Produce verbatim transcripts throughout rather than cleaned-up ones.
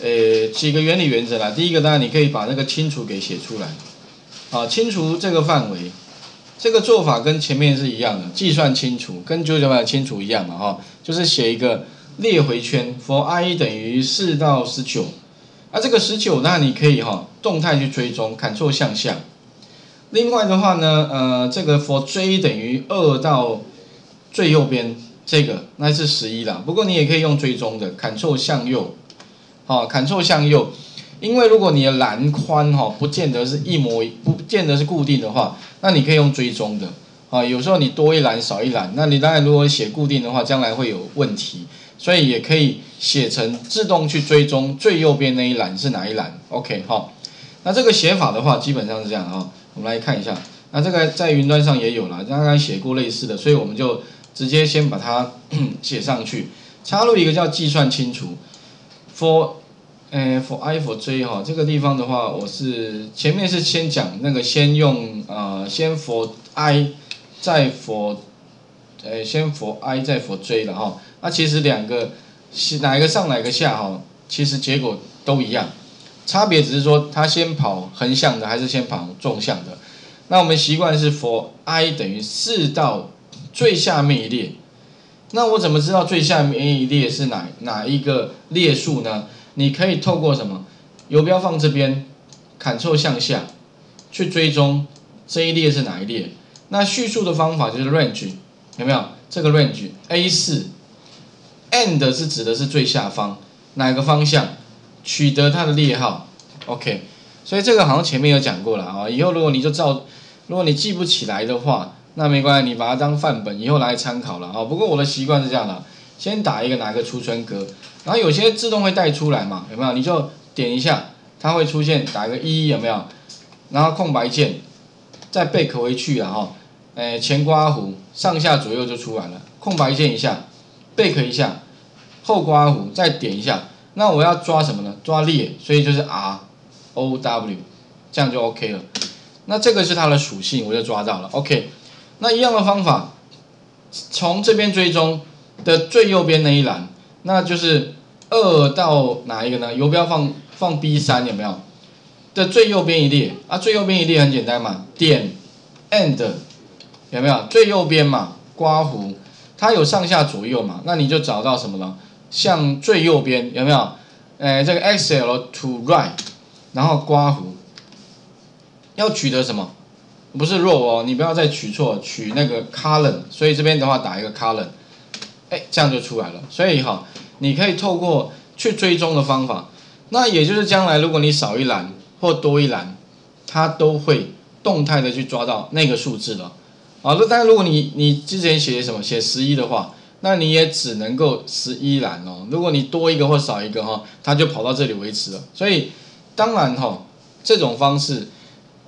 呃几个原理原则啦。第一个当然你可以把那个清除给写出来，啊，清除这个范围，这个做法跟前面是一样的，计算清除跟九九八的清除一样嘛，哈、哦，就是写一个列回圈 ，for i 等于四到十九，啊，这个十九那你可以哈、哦、动态去追踪 ，Ctrl 向下。另外的话呢，呃，这个 for j 等于二到最右边这个那是十一啦，不过你也可以用追踪的 Ctrl 向右，好、哦、Ctrl 向右，因为如果你的栏宽哈、哦、不见得是一模一，不见得是固定的话，那你可以用追踪的啊、哦，有时候你多一栏少一栏，那你当然如果写固定的话，将来会有问题，所以也可以写成自动去追踪最右边那一栏是哪一栏 ，OK 哈、哦，那这个写法的话基本上是这样啊、哦。我们来看一下，那这个在云端上也有了，刚刚写过类似的，所以我们就直接先把它写上去，插入一个叫计算清除 ，for， 呃 ，for i for j 哈、哦，这个地方的话，我是前面是先讲那个，先用呃，先 for i， 再 for， 呃，先 for i 再 for j 了哈、哦，那其实两个是哪一个上哪一个下哈、哦，其实结果都一样。差别只是说，它先跑横向的还是先跑纵向的。那我们习惯是 for i 等于四到最下面一列。那我怎么知道最下面一列是哪哪一个列数呢？你可以透过什么游标放这边 ，Ctrl 向下去追踪这一列是哪一列。那叙述的方法就是 range， 有没有？这个 range A 四，end 是指的是最下方哪个方向？取得它的列号 ，OK， 所以这个好像前面有讲过了啊。以后如果你就照，如果你记不起来的话，那没关系，你把它当范本，以后来参考了啊。不过我的习惯是这样的，先打一个哪个储存格，然后有些自动会带出来嘛，有没有？你就点一下，它会出现打一个一，有没有？然后空白键，再 back 回去了哈，哎，前刮弧上下左右就出来了，空白键一下 ，back 一下，后刮弧再点一下。那我要抓什么呢？抓列，所以就是 R O W， 这样就 OK 了。那这个是它的属性，我就抓到了。OK， 那一样的方法，从这边追踪的最右边那一栏，那就是二到哪一个呢？游标放放 B 三 有没有？的最右边一列啊，最右边一列很简单嘛，点 and 有没有？最右边嘛，刮弧，它有上下左右嘛，那你就找到什么了？向最右边有没有？哎，这个 X L to right， 然后刮弧，要取得什么？不是 row 哦，你不要再取错，取那个 column。所以这边的话打一个 column， 哎，这样就出来了。所以哈，你可以透过去追踪的方法，那也就是将来如果你少一栏或多一栏，它都会动态的去抓到那个数字的。啊，那当然如果你你之前写什么写十一的话。那你也只能够十一栏哦，如果你多一个或少一个哈、哦，它就跑到这里为止了。所以当然哈、哦，这种方式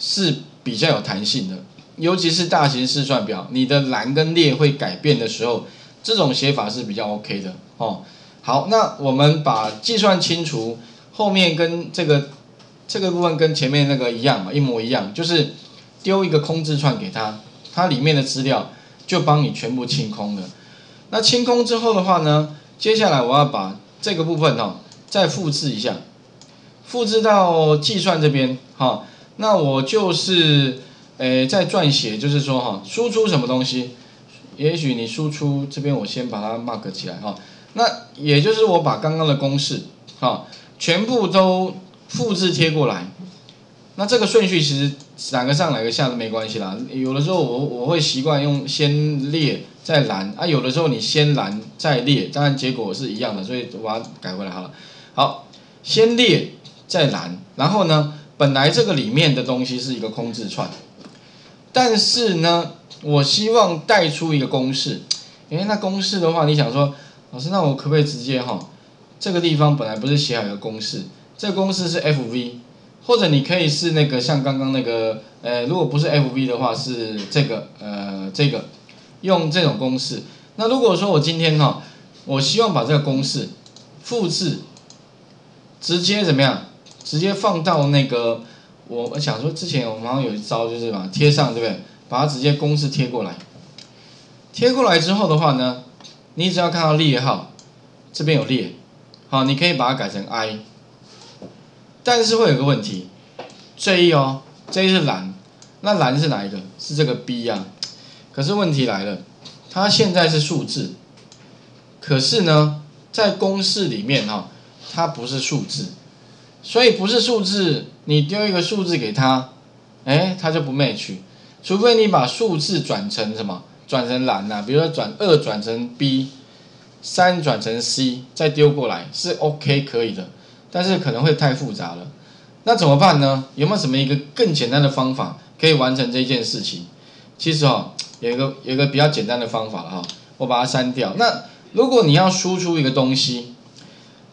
是比较有弹性的，尤其是大型试算表，你的栏跟列会改变的时候，这种写法是比较 OK 的哦。好，那我们把计算清除后面跟这个这个部分跟前面那个一样嘛，一模一样，就是丢一个空字串给它，它里面的资料就帮你全部清空了。那清空之后的话呢，接下来我要把这个部分哦再复制一下，复制到计算这边哈、哦。那我就是诶在撰写，就是说哈、哦，输出什么东西，也许你输出这边我先把它 mark 起来哈、哦。那也就是我把刚刚的公式哈、哦、全部都复制贴过来。那这个顺序其实哪个上哪个下都没关系啦，有的时候我我会习惯用先列。再栏啊，有的时候你先栏再列，当然结果是一样的，所以我把它改回来好了。好，先列再栏，然后呢，本来这个里面的东西是一个空字串，但是呢，我希望带出一个公式。诶，那公式的话，你想说，老师，那我可不可以直接哈、哦，这个地方本来不是写好一个公式，这个公式是 F V， 或者你可以是那个像刚刚那个，呃，如果不是 F V 的话，是这个呃这个。用这种公式，那如果说我今天哈、哦，我希望把这个公式复制，直接怎么样？直接放到那个，我想说之前我们好像有一招就是把它贴上，对不对？把它直接公式贴过来，贴过来之后的话呢，你只要看到列号，这边有列，好，你可以把它改成 i，但是会有个问题，这一哦，这一是蓝，那蓝是哪一个？是这个 B 啊。可是问题来了，它现在是数字，可是呢，在公式里面哈、哦，它不是数字，所以不是数字，你丢一个数字给它，哎，它就不 match， 除非你把数字转成什么？转成蓝呐、啊，比如说转二转成 B。 三转成 C 再丢过来是 OK 可以的，但是可能会太复杂了。那怎么办呢？有没有什么一个更简单的方法可以完成这件事情？其实哦，有一个有一个比较简单的方法了哈、哦，我把它删掉。那如果你要输出一个东西，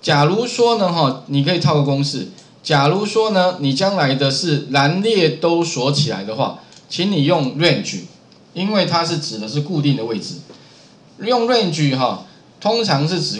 假如说呢哈、哦，你可以套个公式。假如说呢，你将来的是栏列都锁起来的话，请你用 range， 因为它是指的是固定的位置。用 range 哈、哦。 通常是指